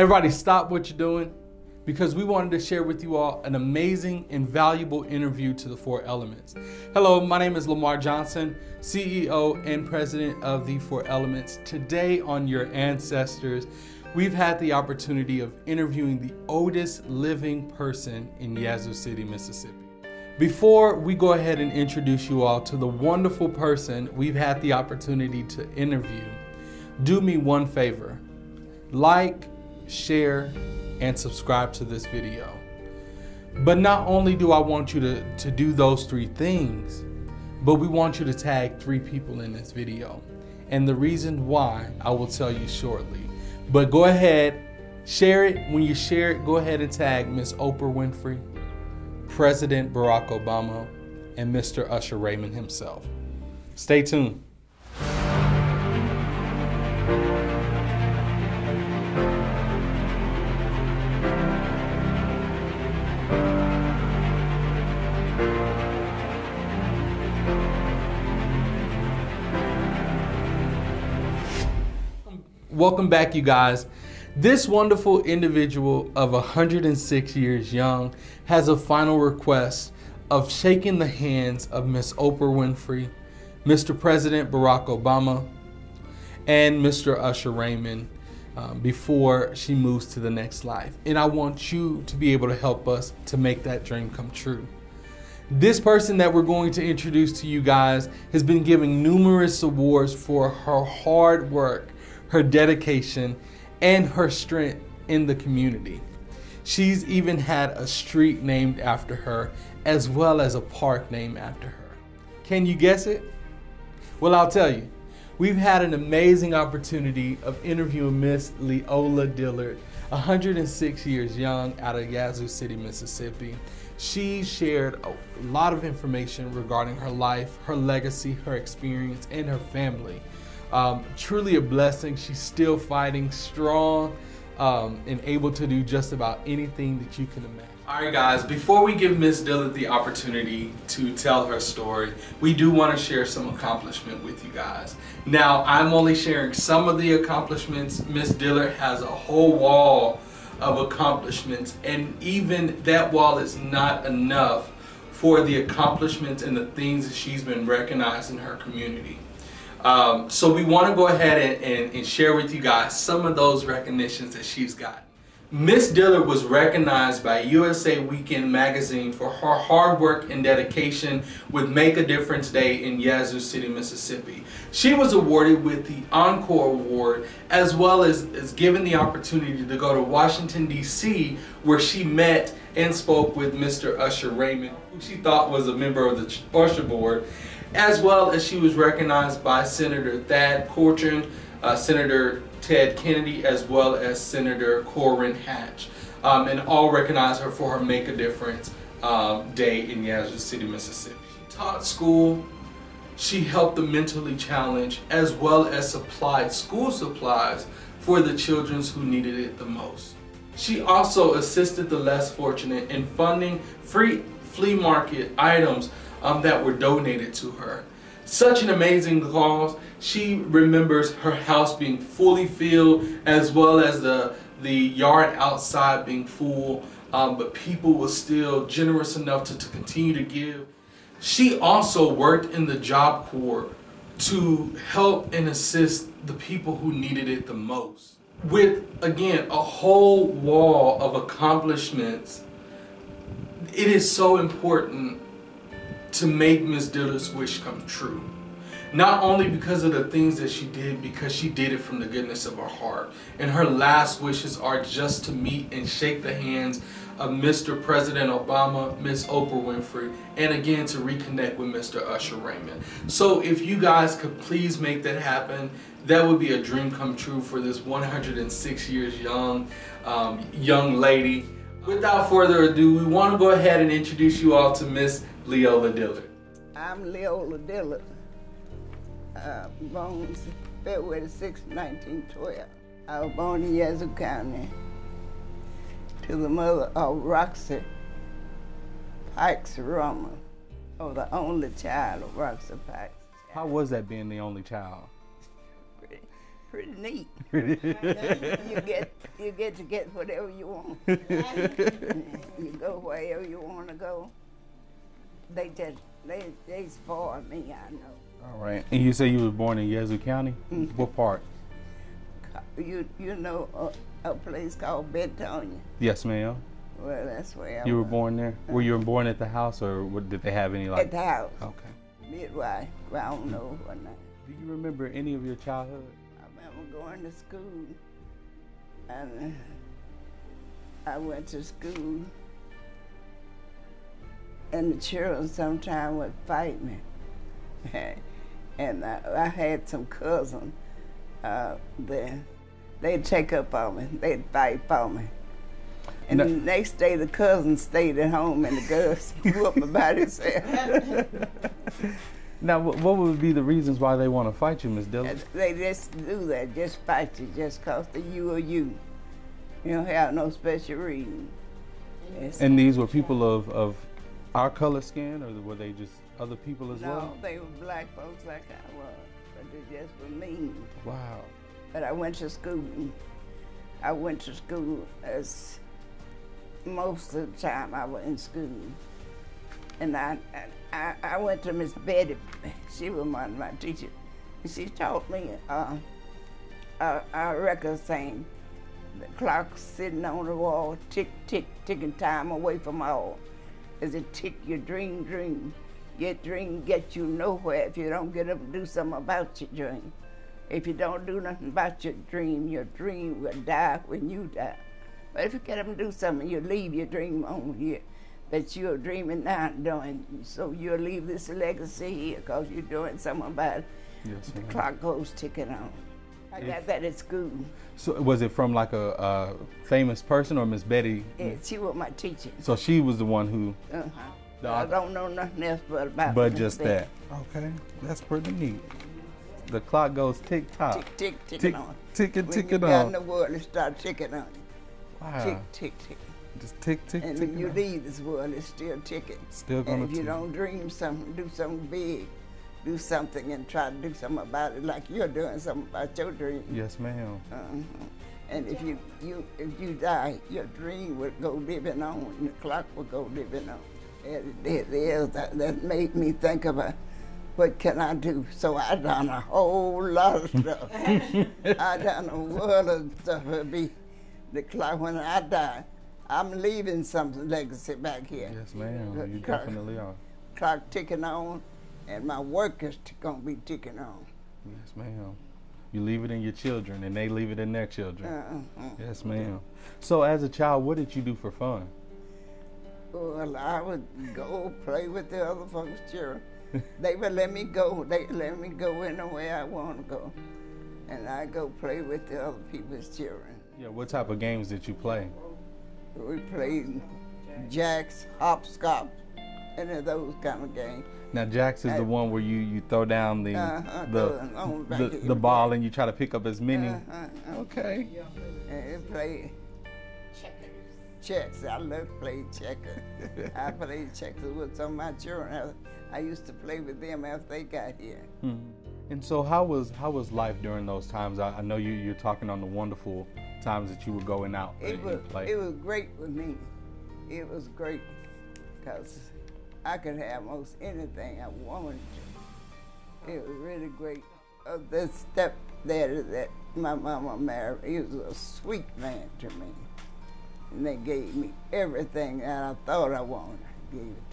Everybody stop what you're doing, because we wanted to share with you all an amazing and valuable interview to The Four Elements. Hello, my name is Lamar Johnson, CEO and president of The Four Elements. Today on Your Ancestors, we've had the opportunity of interviewing the oldest living person in Yazoo City, Mississippi. Before we go ahead and introduce you all to the wonderful person we've had the opportunity to interview, do me one favor, like, share, and subscribe to this video. But not only do I want you to do those three things, but we want you to tag three people in this video. And the reason why I will tell you shortly. But go ahead, share it. When you share it, go ahead and tag Miss Oprah Winfrey, President Barack Obama, and Mr. Usher Raymond himself. Stay tuned. Welcome back, you guys. This wonderful individual of 106 years young has a final request of shaking the hands of Miss Oprah Winfrey, Mr. President Barack Obama, and Mr. Usher Raymond before she moves to the next life. And I want you to be able to help us to make that dream come true. This person that we're going to introduce to you guys has been given numerous awards for her hard work, her dedication, and her strength in the community. She's even had a street named after her, as well as a park named after her. Can you guess it? Well, I'll tell you. We've had an amazing opportunity of interviewing Miss Leola Dillard, 106 years young, out of Yazoo City, Mississippi. She shared a lot of information regarding her life, her legacy, her experience, and her family. Truly a blessing. She's still fighting strong and able to do just about anything that you can imagine. All right, guys, before we give Miss Dillard the opportunity to tell her story, we do want to share some accomplishment with you guys. Now, I'm only sharing some of the accomplishments. Miss Dillard has a whole wall of accomplishments, and even that wall is not enough for the accomplishments and the things that she's been recognized in her community. So we want to go ahead and share with you guys some of those recognitions that she's got. Miss Dillard was recognized by USA Weekend Magazine for her hard work and dedication with Make a Difference Day in Yazoo City, Mississippi. She was awarded with the Encore Award, as well as given the opportunity to go to Washington, D.C., where she met and spoke with Mr. Usher Raymond, who she thought was a member of the Usher Board, as well as she was recognized by Senator Thad Cochran, Senator Ted Kennedy, as well as Senator Orrin Hatch, and all recognized her for her Make a Difference Day in Yazoo City, Mississippi. She taught school, she helped the mentally challenged, as well as supplied school supplies for the children who needed it the most. She also assisted the less fortunate in funding free flea market items that were donated to her. Such an amazing cause. She remembers her house being fully filled, as well as the yard outside being full, but people were still generous enough to continue to give. She also worked in the Job Corps to help and assist the people who needed it the most. With, again, a whole wall of accomplishments, it is so important to make Miss Dillard's wish come true. Not only because of the things that she did, because she did it from the goodness of her heart. And her last wishes are just to meet and shake the hands of Mr. President Obama, Miss Oprah Winfrey, and again to reconnect with Mr. Usher Raymond. So if you guys could please make that happen, that would be a dream come true for this 106 years young, young lady. Without further ado, we want to go ahead and introduce you all to Miss Leola Dillard. I'm Leola Dillard, born February 6, 1912. I was born in Yazoo County to the mother of Roxy Pikes Rummer. I was the only child of Roxy Pikes. How was that being the only child? pretty neat. you get to get whatever you want. You go wherever you want to go. They spoil me, I know. All right. And you say you were born in Yazoo County? Mm-hmm. What part? You know a place called Bentonia? Yes, ma'am. Well, that's where I was. You were born there? Were you born at the house, or did they have any like? At the house. Okay. Midwife. Well, I don't know or not. Do you remember any of your childhood? I remember going to school, and I went to school, and the children sometimes would fight me. And I had some cousins there. They'd take up on me. They'd fight for me. And no. The next day, the cousin stayed at home, and the girls whooped me by themselves. Now, what would be the reasons why they want to fight you, Miss Dillard? They just do that, just fight you, just cause the you or you. You don't have no special reason. It's and these were people of our color skin, or were they just other people as well? No, they were black folks like I was, but they just were mean. Wow. But I went to school. I went to school as most of the time I was in school. And I went to Miss Betty. She was one of my teachers. She taught me our record thing. The clock sitting on the wall, tick, tick, ticking time away from all. As it tick, your dream, dream. Your dream gets you nowhere if you don't get up and do something about your dream. If you don't do nothing about your dream will die when you die. But if you get up and do something, you leave your dream on here. That you're dreaming now doing, so you'll leave this legacy here because you're doing something about it. Yes, the clock goes ticking on. I got that at school. So was it from like a famous person or Miss Betty? Yeah, she was my teacher. So she was the one who? Uh-huh. I don't know nothing else but about But Ms. just Betty. That. Okay, that's pretty neat. The clock goes tick-tock. Tick, tick, ticking tick, on. Ticking, ticking on. When you got in the world, it starts ticking on. Wow. Tick, tick, tick. Just tick, tick, tick. And when you leave this world, it's still ticking. Still gonna tick. And if you don't dream something, do something big, do something and try to do something about it, like you're doing something about your dream. Yes, ma'am. And if you die, your dream would go living on, and the clock would go living on. That made me think about what can I do. So I done a whole lot of stuff. I done a world of stuff. It'd be the clock when I die. I'm leaving some legacy back here. Yes, ma'am. You definitely are. Clock ticking on, and my work is gonna be ticking on. Yes, ma'am. You leave it in your children, and they leave it in their children. Yes, ma'am. So, as a child, what did you do for fun? Well, I would go play with the other folks' children. They would let me go. They let me go anywhere I want to go, and I go play with the other people's children. Yeah. What type of games did you play? We played jacks, hopscotch, and those kind of games. Now, jacks is the one where you throw down the ball and you try to pick up as many. Okay. And play checks. I love playing checkers. I played checkers with some of my children. I used to play with them after they got here. And so, how was life during those times? I know you're talking on the wonderful times that you were going out and play. It was great with me. It was great because I could have most anything I wanted to. It was really great. The stepdaddy that my mama married, he was a sweet man to me. And they gave me everything that I thought I wanted. I gave it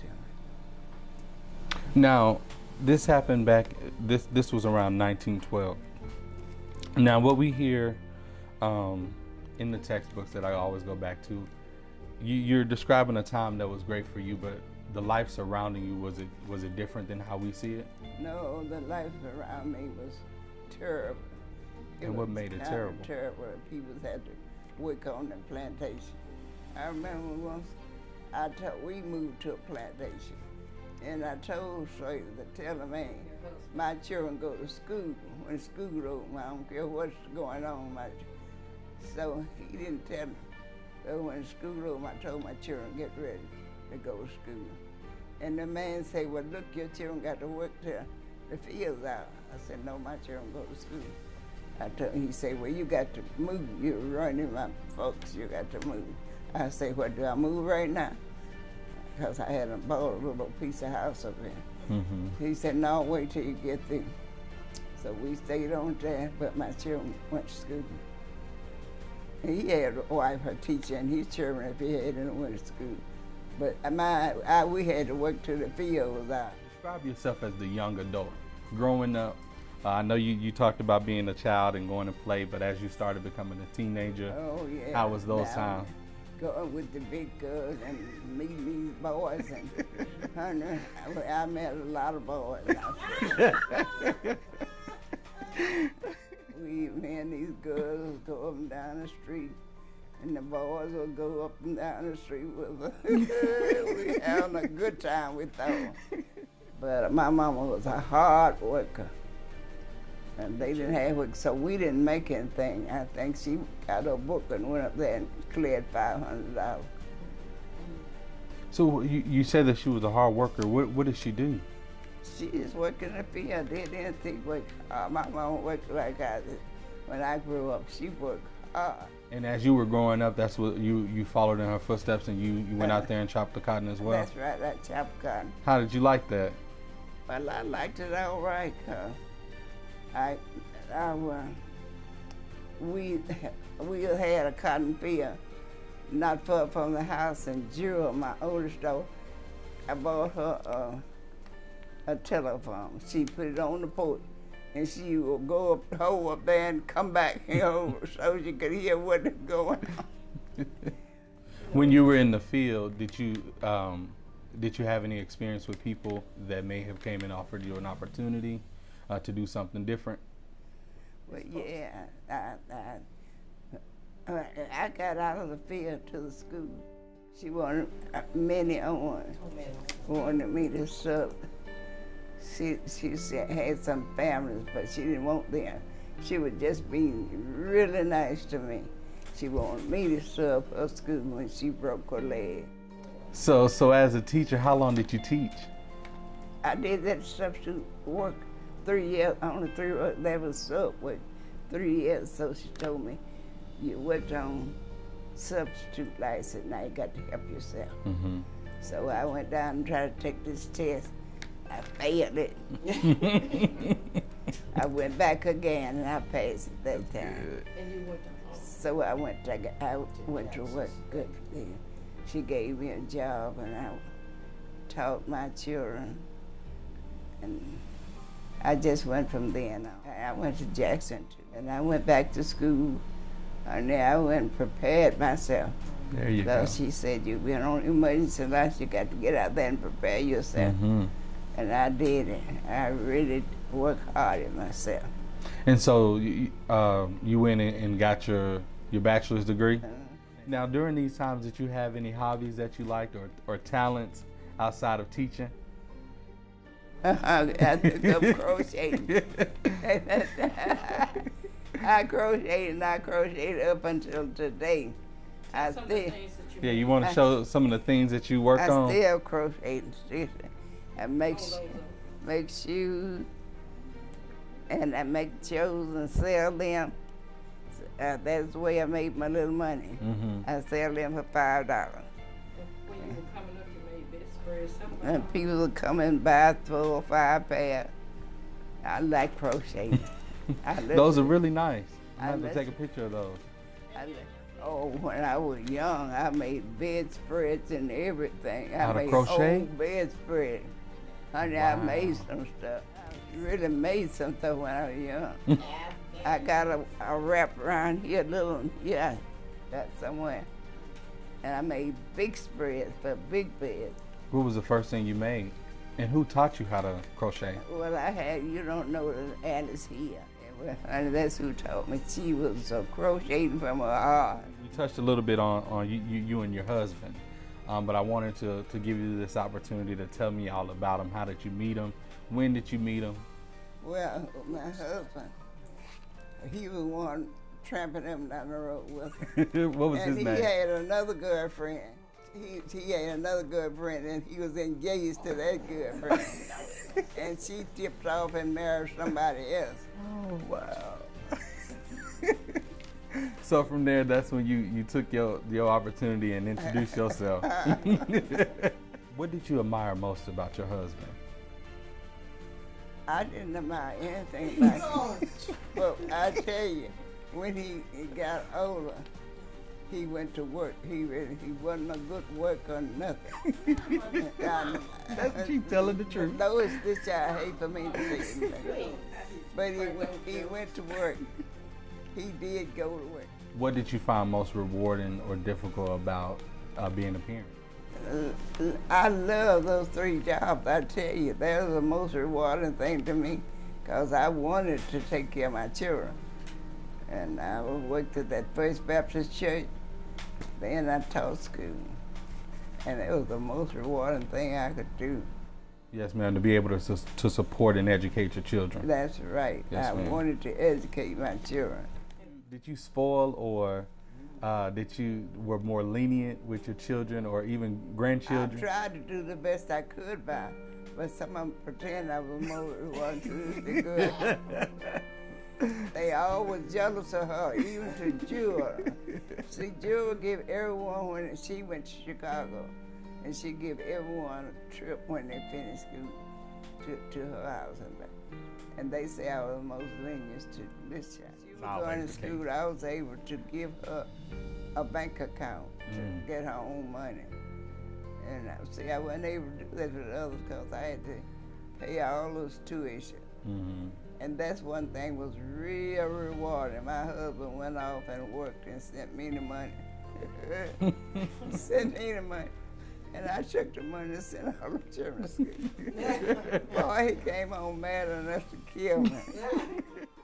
to me. Now, this happened back, this was around 1912. Now, what we hear in the textbooks that I always go back to, you're describing a time that was great for you, but the life surrounding you, was it different than how we see it? No, the life around me was terrible. And what made it terrible? Terrible. People had to work on the plantation. I remember once we moved to a plantation, and I told Slater to tell the man, my children go to school. When school open, I don't care what's going on. So he didn't tell me. So when school opened, I told my children, get ready to go to school. And the man said, well, look, your children got to work till the field's out. I said, no, my children go to school. I told him, he said, well, you got to move. You're running my folks, you got to move. I said, well, do I move right now? Because I had bought a little piece of house up there. Mm-hmm. He said, no, wait till you get through. So we stayed on there, but my children went to school. He had a wife, a teacher, and his children, if he had them, went to school. But we had to work till the field was out. Describe yourself as the young adult. Growing up, I know you talked about being a child and going to play, but as you started becoming a teenager, oh, yeah. How was those times? Going with the big girls and meeting these boys and Hunter. I met a lot of boys. We even had these girls go up and down the street, and the boys would go up and down the street with us. We having a good time with them. But my mama was a hard worker, and they didn't have work, so we didn't make anything. I think she got her book and went up there and cleared $500. So you said that she was a hard worker. What did she do? She just worked in the field. They didn't think work. My mom worked like I did. When I grew up, she worked hard. And as you were growing up, that's what you followed in her footsteps, and you went out there and chopped the cotton as well? That's right, I chopped cotton. How did you like that? Well, I liked it all right. We had a cotton field not far from the house, and Jewel, my oldest daughter, I bought her a telephone. She put it on the porch, and she would go up, hole up there, and come back, you know, so she could hear what was going on. When you were in the field, did you have any experience with people that may have came and offered you an opportunity to do something different? Well, yeah, I got out of the field to the school. She wanted many on, wanted me to sub. She said, had some families, but she didn't want them. She was just being really nice to me. She wanted me to serve her school when she broke her leg. So as a teacher, how long did you teach? I did that substitute work 3 years, only 3 years. That was substitute 3 years, so she told me, you worked on substitute license, now you got to help yourself. Mm-hmm. So I went down and tried to take this test. I failed it. I went back again, and I passed it that time. And you went to so I went to work. Good. She gave me a job, and I taught my children. And I just went from then on. I went to Jackson, and I went back to school. And then I went and prepared myself. There you go. So she said, you've been on emergency life, you got to get out there and prepare yourself. Mm-hmm. And I did it. I really worked hard at myself. And so you went and got your bachelor's degree? Uh-huh. Now, during these times, did you have any hobbies that you liked or talents outside of teaching? I took up crocheting. I crocheted up until today. Yeah, you want to show some of the things that you worked on? I still crochet and stitching. I make shoes, and I make shoes and sell them. That's the way I made my little money. Mm-hmm. I sell them for $5. When you were coming up, you made best friends. And people would come and buy 4 or 5 pairs. I like crocheting. Those are really nice. I have to take a picture of those. When I was young, I made bedspreads and everything. I made old bedspreads. Honey, wow. I made some stuff. I really made some stuff when I was young. I got a wrap around here, got somewhere. And I made big spreads for big beds. What was the first thing you made? And who taught you how to crochet? Well, you don't know, Alice here. And that's who taught me. She was crocheting from her heart. You touched a little bit on you and your husband, but I wanted to give you this opportunity to tell me all about him. How did you meet him? When did you meet him? Well, my husband, he was one tramping him down the road with him. What was his name? And he had another girlfriend. He had another girlfriend, and he was engaged to that girlfriend. And she tipped off and married somebody else. Oh, wow. So from there, that's when you took your opportunity and introduced yourself. What did you admire most about your husband? I didn't admire anything about him. But I tell you, when he got older, he went to work. He wasn't a good worker or nothing. That's she telling the truth. No, it's this I hate for me to say anything. But he went to work. He did go to work. What did you find most rewarding or difficult about being a parent? I love those three jobs, I tell you. That was the most rewarding thing to me, because I wanted to take care of my children. And I worked at that First Baptist Church, then I taught school. And it was the most rewarding thing I could do. Yes, ma'am, to be able to support and educate your children. That's right. Yes, I wanted to educate my children. Did you spoil or... that you were more lenient with your children or even grandchildren? I tried to do the best I could by, but some of them pretend I was more than good. They always jealous of her, even to Jewel. See, Jewel give everyone when she went to Chicago, and she give everyone a trip when they finished school to her house and back. And they say I was the most lenient to this child. She was going to school, I was able to give her a bank account to get her own money. And see, I wasn't able to do that with others because I had to pay all those tuition. And that's one thing was real rewarding. My husband went off and worked and sent me the money. Sent me the money. And I took the money and sent out of children's school. Boy, he came home mad enough to kill me.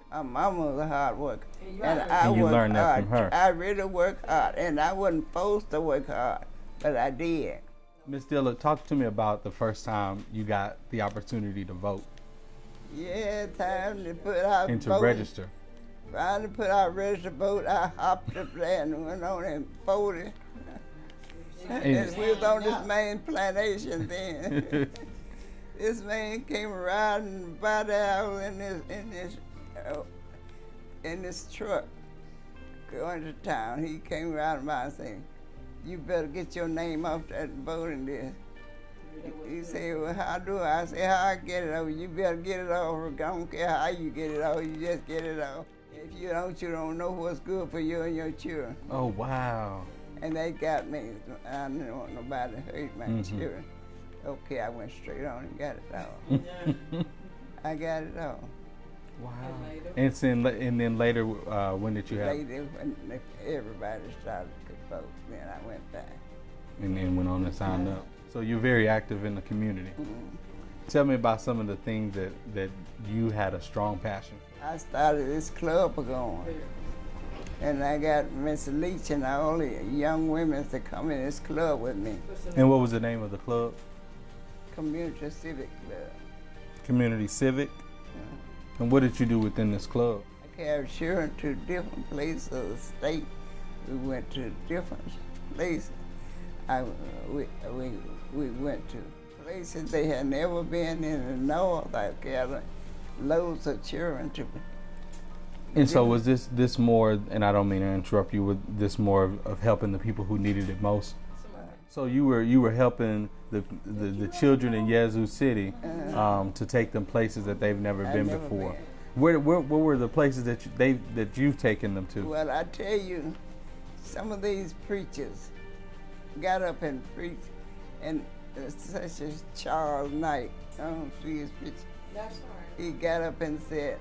My mama was a hard worker. And you learned that from her. I really worked hard, and I wasn't forced to work hard, but I did. Ms. Dillard, talk to me about the first time you got the opportunity to vote. Yeah, time to put out and to vote. Register. Finally put out registered vote, I hopped up there and went on and voted. And we was on this main plantation then. This man came riding by there in this truck going to town. He came riding by and said, "You better get your name off that voting list." He said, "Well, how do I?" I said, "How I get it off? You better get it off. I don't care how you get it off. You just get it off. If you don't know what's good for you and your children." Oh wow. And they got me. I didn't want nobody to hurt my children. Okay, I went straight on and got it all. I got it all. Wow. And then later, when did you have? Later, when everybody started to vote, then I went back. And then went on and signed up. So you're very active in the community. Tell me about some of the things that you had a strong passion for. I started this club going. And I got Miss Leach and all the young women to come in this club with me. And what was the name of the club? Community Civic Club. Community Civic? And what did you do within this club? I carried children to different places of the state. We went to different places. We went to places they had never been in the north. I gathered loads of children to And so was this more, and I don't mean to interrupt you, was this more of helping the people who needed it most? So you were helping the children in Yazoo City to take them places that they've never been before. Where were the places that you've taken them to? Well, I tell you, some of these preachers got up and preached, and such as Charles Knight, I don't see his picture. That's right. He got up and said,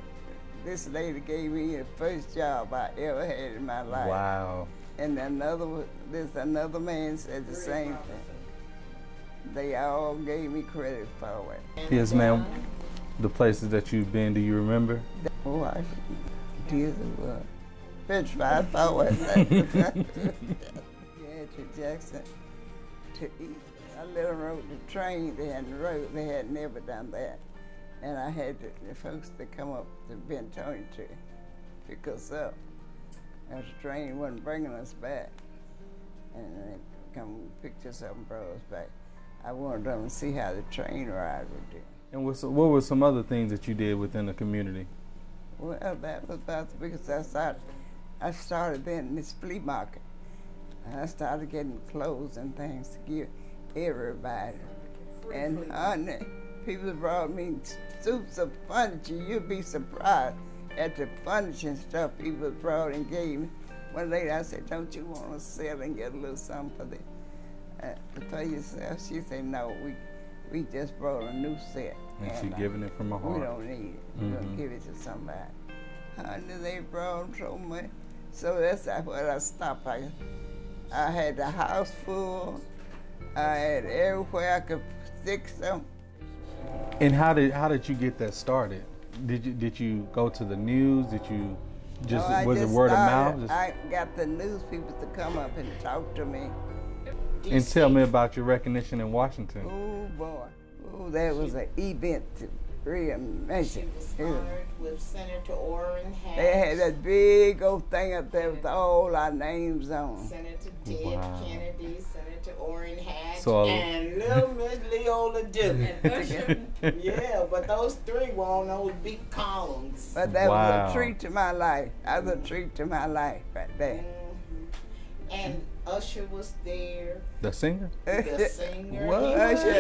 "This lady gave me the first job I ever had in my life." Wow. And another man said the same thing. They all gave me credit for it. Yes, ma'am. The places that you've been, do you remember? Oh, I did. Petrified for it. Yeah, to Jackson, to East. I let them rode the train. They had never done that. And I had the folks that come up to Bentonia to pick us up. And the train wasn't bringing us back. And they come picked us up and brought us back. I wanted them to see how the train ride would do. And what were some other things that you did within the community? Well, that was about the biggest. I started, I started then this flea market. And I started getting clothes and things to give everybody. And honey, people brought me suits of furniture. You'd be surprised at the furniture and stuff people brought and gave me. One lady, I said, don't you want to sell and get a little something for the for yourself? She said, no, we just brought a new set. And she's giving it from her heart. We don't need it. Mm-hmm. We're going to give it to somebody. Honey, they brought so much. So that's where I stopped. I had the house full. I had everywhere I could fix them. And how did you get that started? Did you go to the news? Did you just was it word of mouth? Just... I got the news people to come up and talk to me. And tell me about your recognition in Washington. Oh boy, oh that was an event to reimagine. She was honored with Senator Orrin Hatch. They had that big old thing up there with all our names on. Senator Ted Kennedy, Senator Orrin Hatch, and little Miss Leola Dillard. Yeah, but those three were on those big columns. But that was a treat to my life. That was a treat to my life right there. Mm-hmm. And Usher was there. The singer? The singer.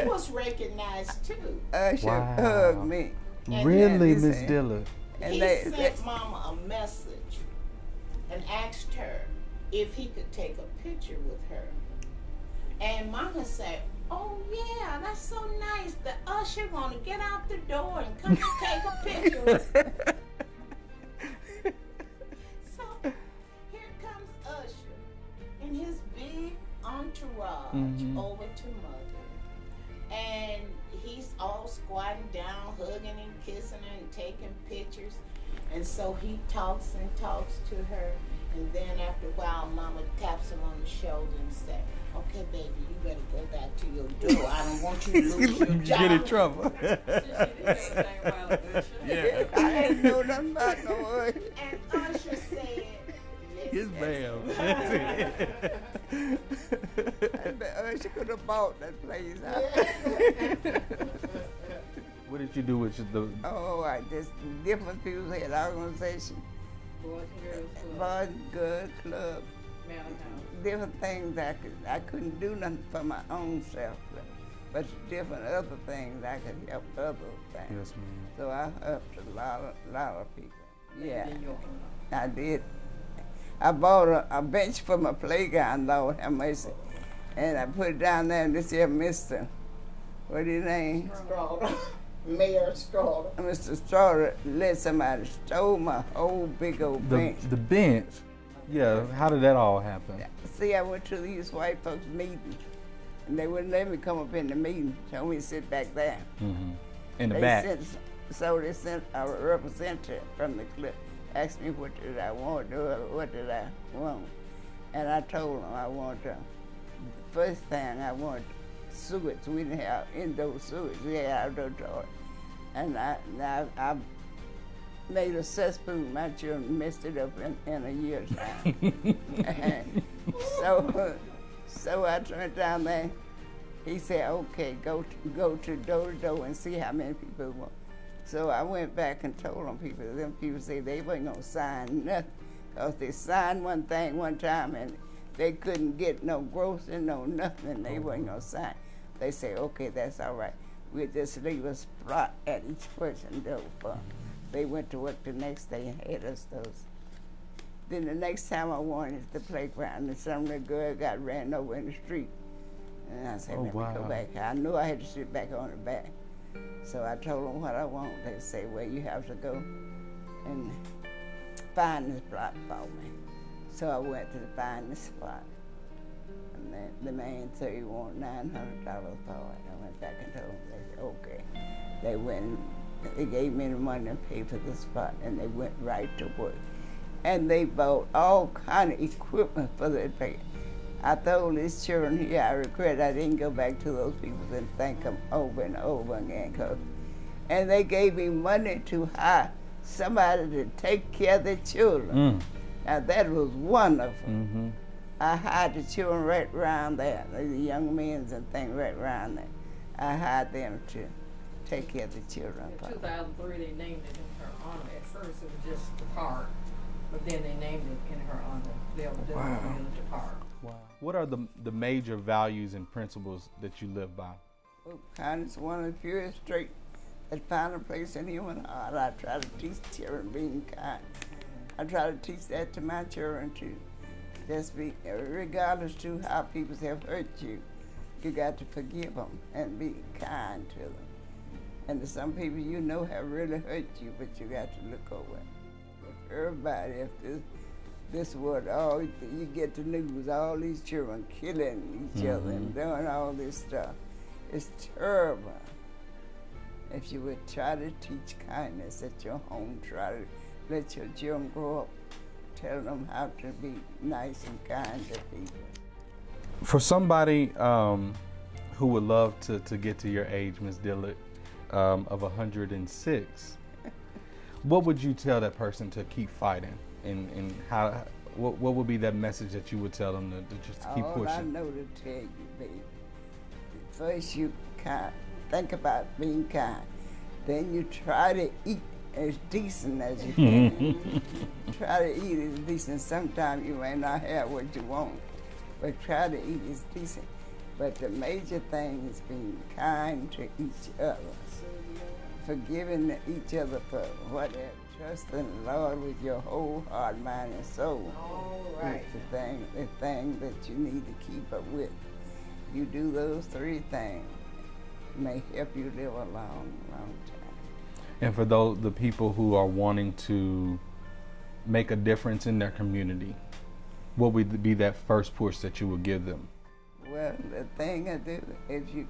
He was recognized too. Usher hugged me. And really, Miss Dillard? And he sent Mama a message and asked her if he could take a picture with her. And Mama said, oh yeah, that's so nice. The Usher gonna get out the door and come and take a picture with her. His big entourage over to Mother, and he's all squatting down, hugging and kissing her and taking pictures. And so he talks and talks to her, and then after a while Mama taps him on the shoulder and says, okay baby, you better go back to your door. I don't want you to lose your job. Get in trouble. Yeah. I ain't know nothing about no one. And Usher said, yes, ma'am. She could have bought that place. What did you do with the? Oh, I just different people had organizations. Boys and Girls Club. Boys and Girls Club. Different things I couldn't do nothing for my own self, but different other things I could help other things. Yes, ma'am. So I helped a lot of people. Yeah, I did. I bought a bench for my playground, Lord have mercy. And I put it down there, and this here Mr. What's his name? Strauder. Mayor Strauder. Mr. Strauder let somebody stole my whole big old bench. The bench? Yeah, how did that all happen? See, I went to these white folks' meetings, and they wouldn't let me come up in the meeting. Told me to sit back there. Mm-hmm. In the back? So they sent a representative from the clip. Asked me what did I want to do, what did I want. And I told them I wanted to, the first thing I wanted sewage. We didn't have indoor sewage, we had outdoor toilet. And I made a cesspool, my children messed it up in a year's time. And so I turned down there. He said, okay, go to door to door and see how many people want. So I went back and told them people. Them people say they wasn't gonna sign nothing, cause they signed one thing one time and they couldn't get no grocery, no nothing. They wasn't gonna sign. They say, okay, that's all right. We'll just leave a spot at each person door for. They went to work the next day and had us those. Then the next time I wanted the playground, and some little girl got ran over in the street, and I said, let me go back. I knew I had to sit back on the back. So I told them what I want. They say, well, you have to go and find this plot for me. So I went to find this plot. And then the man said, you want $900 for it. I went back and told them, they said, okay. They went, they gave me the money to pay for the spot, and they went right to work. And they bought all kind of equipment for their pay. I told these children here, I regret I didn't go back to those people and thank them over and over again. And they gave me money to hire somebody to take care of their children. Mm. Now that was wonderful. Mm-hmm. I hired the children right around there, the young men and things right around there. I hired them to take care of the children. In 2003, they named it in her honor. At first, it was just the park. but then they named it in her honor, Leola Dillard Community Park. Wow. What are the major values and principles that you live by? Oh, kindness, one of the purest straight that found a place in human heart. I try to teach children being kind. I try to teach that to my children too. Just be, regardless to how people have hurt you, you got to forgive them and be kind to them. And to some people you know have really hurt you, but you got to look over it. Everybody, if this world, you get the news, all these children killing each other and doing all this stuff. It's terrible. If you would try to teach kindness at your home, try to let your children grow up, tell them how to be nice and kind to people. For somebody who would love to get to your age, Ms. Dillard, of 106, what would you tell that person to keep fighting? And how? What would be that message that you would tell them to just keep pushing? All I know to tell you, baby, first you think about being kind. Then you try to eat as decent as you can. Try to eat as decent. Sometimes you may not have what you want, but try to eat as decent. But the major thing is being kind to each other, forgiving each other for whatever, trusting the Lord with your whole heart, mind, and soul. All right. It's the thing that you need to keep up with. You do those three things, may help you live a long, long time. And for those the people who are wanting to make a difference in their community, what would be that first push that you would give them? Well, the thing I do, if you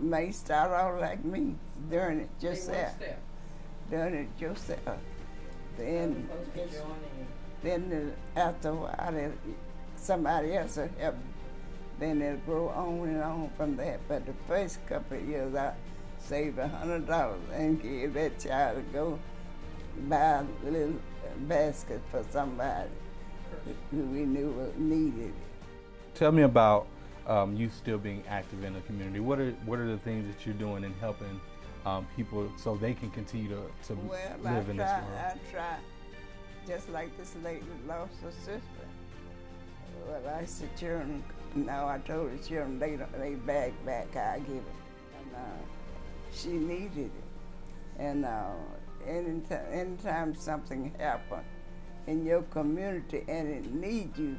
may start out like me, doing it yourself. Doing it yourself. Then after a while, somebody else will help. Then it'll grow on and on from that. But the first couple of years, I saved $100 and gave that child to go buy a little basket for somebody who we knew needed it. Tell me about you still being active in the community. What are the things that you're doing in helping people so they can continue to live in this world? Well, I try. Just like this lady lost her sister. Well, I said, children, now I told the children, they bag back, I give it. And, she needed it. And anytime something happened in your community and it needs you,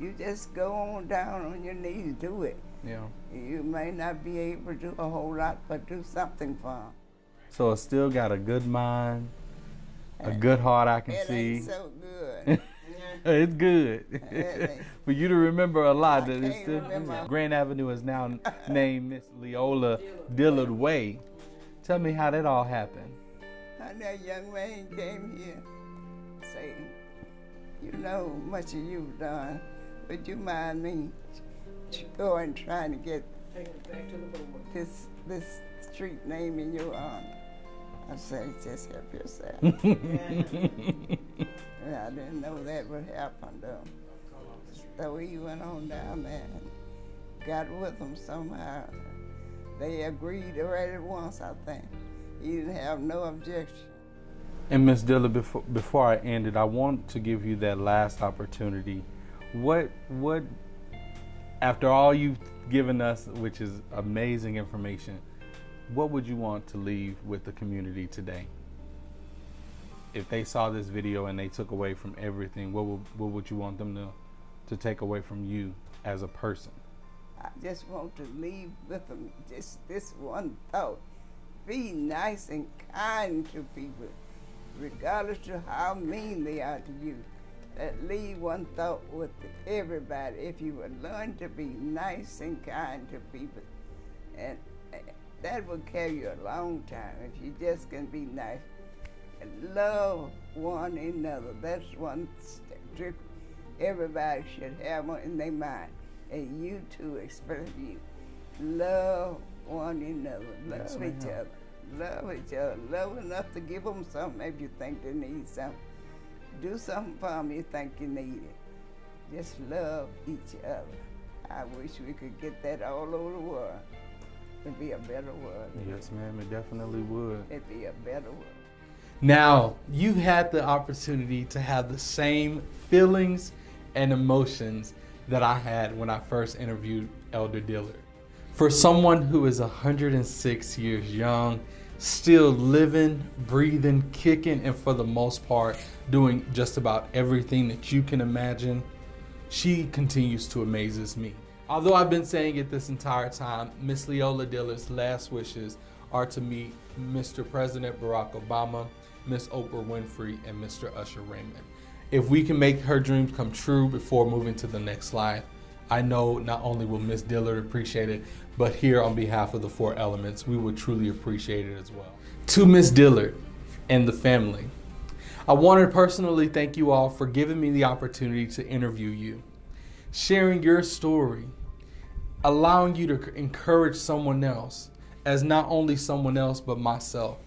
you just go on down on your knees, do it. Yeah. You may not be able to do a whole lot, but do something for them. So I still got a good mind, a good heart, I can see. It ain't so good. It's good. For you to remember a lot. That it's still, Grand Avenue is now named Miss Leola Dillard Way. Tell me how that all happened. That young man came here saying, you know much of you've done, would you mind me going trying to get this street name in your honor? I said, just help yourself. I didn't know that would happen though. So we went on down there and got with them somehow. They agreed right at once, I think. He didn't have no objection. And Ms. Dillard, before I end it, I want to give you that last opportunity. What after all you've given us, which is amazing information, what would you want to leave with the community today? If they saw this video and they took away from everything, what would you want them to take away from you as a person? I just want to leave with them just this one thought. Be nice and kind to people, regardless to how mean they are to you. Leave one thought with everybody. If you would learn to be nice and kind to people, and that will carry you a long time if you just can be nice. Love one another. That's one trick everybody should have in their mind. And you too, especially you. Love one another. Love each other. Love each other. Love enough to give them something if you think they need something. Do something for them you think you need it. Just love each other. I wish we could get that all over the world. It'd be a better world. Yes, ma'am, it definitely would. It'd be a better world. Now, you've had the opportunity to have the same feelings and emotions that I had when I first interviewed Elder Dillard. For someone who is 106 years young, still living, breathing, kicking, and for the most part, doing just about everything that you can imagine, she continues to amaze me. Although I've been saying it this entire time, Miss Leola Dillard's last wishes are to meet Mr. President Barack Obama, Miss Oprah Winfrey, and Mr. Usher Raymond. If we can make her dreams come true before moving to the next slide, I know not only will Miss Dillard appreciate it, but here on behalf of the Four Elements, we would truly appreciate it as well. To Miss Dillard and the family, I want to personally thank you all for giving me the opportunity to interview you, sharing your story, allowing you to encourage someone else, as not only someone else, but myself.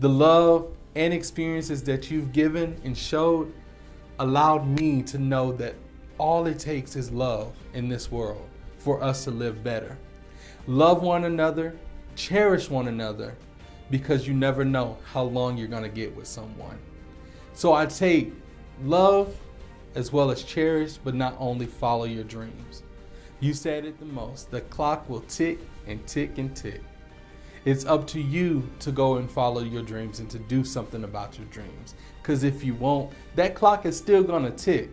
The love and experiences that you've given and showed allowed me to know that all it takes is love in this world for us to live better. Love one another, cherish one another, because you never know how long you're gonna get with someone. So I take love as well as cherish, but not only follow your dreams. You said it the most, the clock will tick and tick and tick. It's up to you to go and follow your dreams and to do something about your dreams. Because if you won't, that clock is still gonna tick.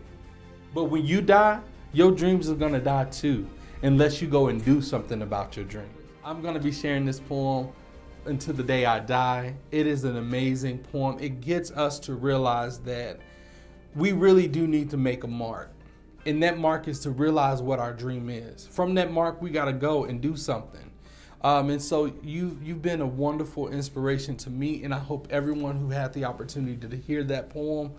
But when you die, your dreams are gonna die too, unless you go and do something about your dreams. I'm gonna be sharing this poem until the day I die. It is an amazing poem. It gets us to realize that we really do need to make a mark. And that mark is to realize what our dream is. From that mark, we gotta go and do something. And so you've been a wonderful inspiration to me, and I hope everyone who had the opportunity to hear that poem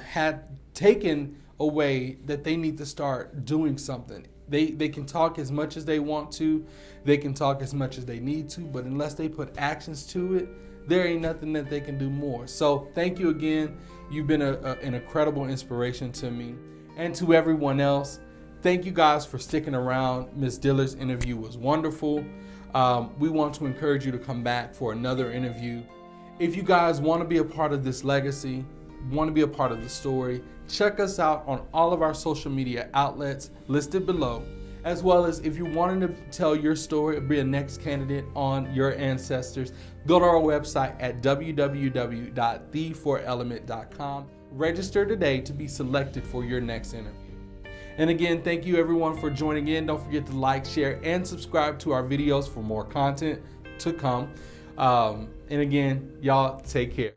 had taken a way that they need to start doing something. They can talk as much as they want to, they can talk as much as they need to, but unless they put actions to it, there ain't nothing that they can do more. So thank you again. You've been an incredible inspiration to me and to everyone else. Thank you guys for sticking around. Miss Dillard's interview was wonderful. We want to encourage you to come back for another interview. If you guys want to be a part of this legacy, want to be a part of the story, check us out on all of our social media outlets listed below, as well as if you wanted to tell your story, be a next candidate on Your Ancestors, go to our website at www.theforelement.com. Register today to be selected for your next interview. And again, thank you everyone for joining in. Don't forget to like, share, and subscribe to our videos for more content to come. And again, y'all take care.